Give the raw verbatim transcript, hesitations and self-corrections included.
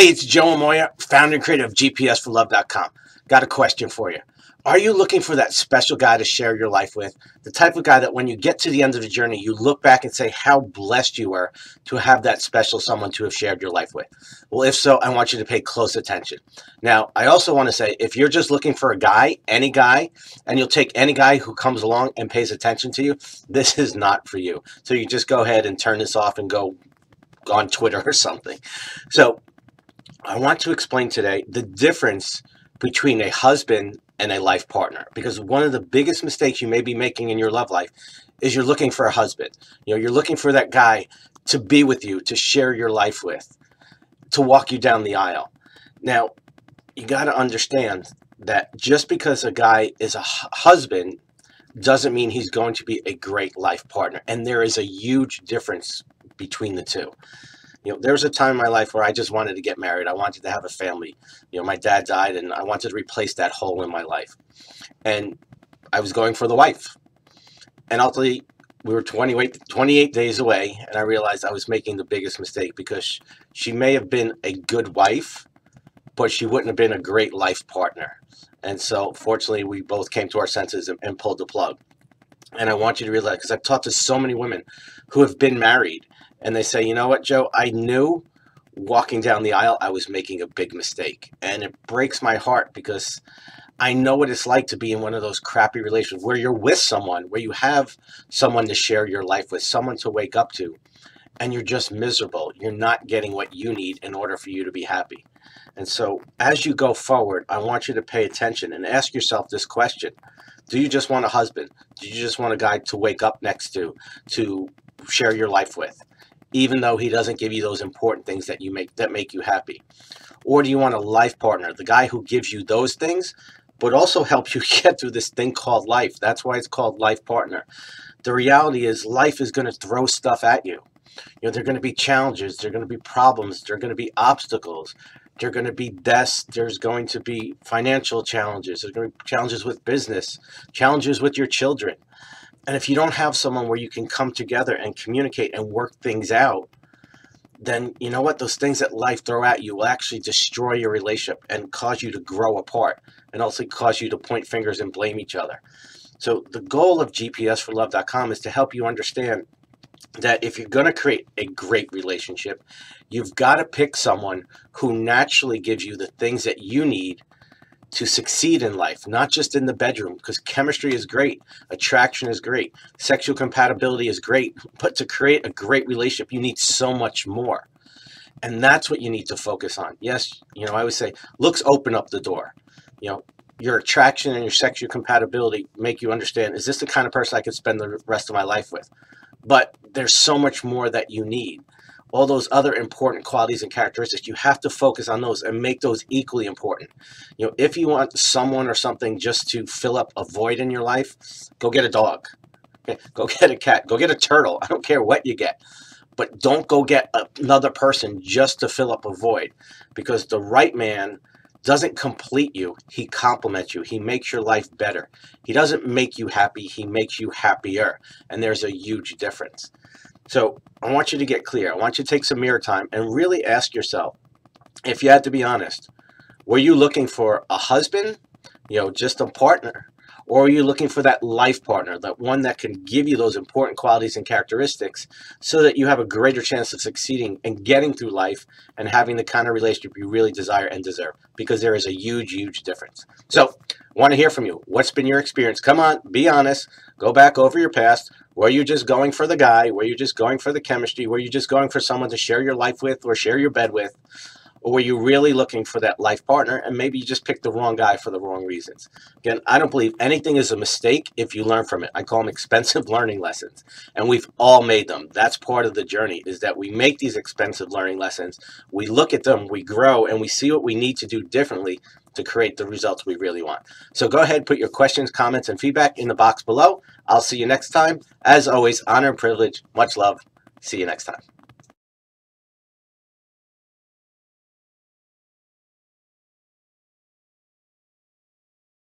Hey, it's Joe Amoia, founder and creator of G P S for love dot com. Got a question for you. Are you looking for that special guy to share your life with? The type of guy that when you get to the end of the journey, you look back and say how blessed you were to have that special someone to have shared your life with. Well, if so, I want you to pay close attention. Now, I also want to say, if you're just looking for a guy, any guy, and you'll take any guy who comes along and pays attention to you, this is not for you. So you just go ahead and turn this off and go on Twitter or something. So I want to explain today the difference between a husband and a life partner, because one of the biggest mistakes you may be making in your love life is you're looking for a husband. You know, you're looking for that guy to be with you, to share your life with, to walk you down the aisle. Now, you got to understand that just because a guy is a husband doesn't mean he's going to be a great life partner. And there is a huge difference between the two. You know, there was a time in my life where I just wanted to get married. I wanted to have a family. You know, my dad died and I wanted to replace that hole in my life. And I was going for the wife. And ultimately, we were twenty-eight, twenty-eight days away, and I realized I was making the biggest mistake, because she may have been a good wife, but she wouldn't have been a great life partner. And so, fortunately, we both came to our senses and, and pulled the plug. And I want you to realize, because I've talked to so many women who have been married, and they say, you know what, Joe, I knew walking down the aisle I was making a big mistake. And it breaks my heart, because I know what it's like to be in one of those crappy relations where you're with someone, where you have someone to share your life with, someone to wake up to, and you're just miserable. You're not getting what you need in order for you to be happy. And so as you go forward, I want you to pay attention and ask yourself this question. Do you just want a husband? Do you just want a guy to wake up next to, to share your life with, even though he doesn't give you those important things that you make that make you happy? Or do you want a life partner, the guy who gives you those things, but also helps you get through this thing called life? That's why it's called life partner. The reality is life is going to throw stuff at you. You know, there are going to be challenges, there are going to be problems, there are going to be obstacles, there are going to be deaths, there's going to be financial challenges, there's going to be challenges with business, challenges with your children. And if you don't have someone where you can come together and communicate and work things out, then you know what? Those things that life throw at you will actually destroy your relationship and cause you to grow apart, and also cause you to point fingers and blame each other. So the goal of G P S for love dot com is to help you understand that if you're going to create a great relationship, you've got to pick someone who naturally gives you the things that you need to succeed in life, not just in the bedroom, because chemistry is great, attraction is great, sexual compatibility is great, but to create a great relationship, you need so much more. And that's what you need to focus on. Yes, you know, I always say, looks open up the door. You know, your attraction and your sexual compatibility make you understand, is this the kind of person I could spend the rest of my life with? But there's so much more that you need. All those other important qualities and characteristics, you have to focus on those and make those equally important. You know, if you want someone or something just to fill up a void in your life, go get a dog, okay? Go get a cat, go get a turtle. I don't care what you get, but don't go get another person just to fill up a void, because the right man doesn't complete you. He complements you. He makes your life better. He doesn't make you happy. He makes you happier. And there's a huge difference. So I want you to get clear. I want you to take some mirror time and really ask yourself, if you had to be honest, were you looking for a husband, you know, just a partner? Or are you looking for that life partner, that one that can give you those important qualities and characteristics so that you have a greater chance of succeeding and getting through life and having the kind of relationship you really desire and deserve? Because there is a huge, huge difference. So I want to hear from you. What's been your experience? Come on, be honest. Go back over your past. Were you just going for the guy? Were you just going for the chemistry? Were you just going for someone to share your life with or share your bed with? Or were you really looking for that life partner, and maybe you just picked the wrong guy for the wrong reasons? Again, I don't believe anything is a mistake if you learn from it. I call them expensive learning lessons, and we've all made them. That's part of the journey, is that we make these expensive learning lessons. We look at them, we grow, and we see what we need to do differently to create the results we really want. So go ahead, put your questions, comments, and feedback in the box below. I'll see you next time. As always, honor and privilege, much love. See you next time.